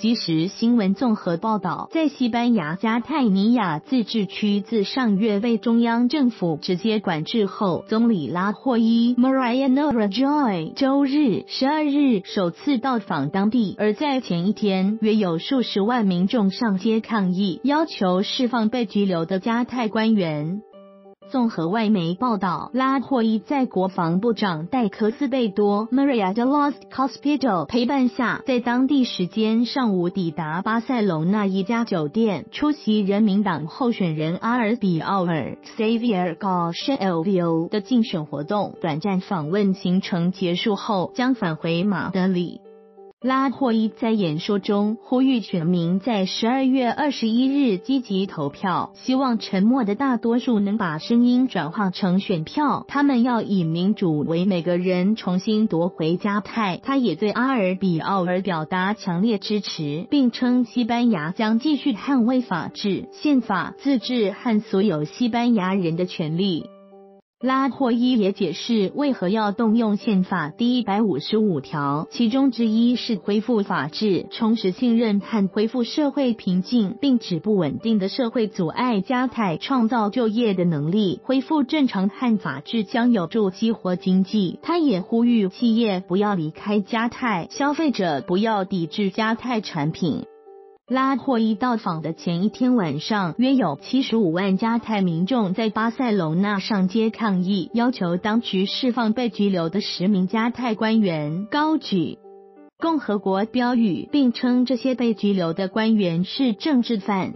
即时新闻综合报道，在西班牙加泰尼亚自治区自上月被中央政府直接管制后，总理拉霍伊 （Mariano Rajoy） 周日12日首次到访当地，而在前一天，约有数十万民众上街抗议，要求释放被拘留的加泰官员。综合外媒报道，拉霍伊在国防部长戴科斯贝多 （Maria de los Cospedal） 陪伴下，在当地时间上午抵达巴塞隆纳一家酒店，出席人民党候选人阿尔比奥尔 （Xavier Galileo） 的竞选活动。短暂访问行程结束后，将返回马德里。拉霍伊在演说中呼吁选民在12月21日积极投票，希望沉默的大多数能把声音转化成选票。他们要以民主为每个人重新夺回加泰。他也对阿尔比奥尔表达强烈支持，并称西班牙将继续捍卫法治、宪法、自治和所有西班牙人的权利。拉霍伊也解释为何要动用宪法第155条，其中之一是恢复法治、重拾信任和恢复社会平静，并指不稳定的社会阻碍加泰创造就业的能力。恢复正常和法治将有助激活经济。他也呼吁企业不要离开加泰，消费者不要抵制加泰产品。拉霍伊到访的前一天晚上，约有75万加泰民众在巴塞隆纳上街抗议，要求当局释放被拘留的10名加泰官员，高举共和国标语，并称这些被拘留的官员是政治犯。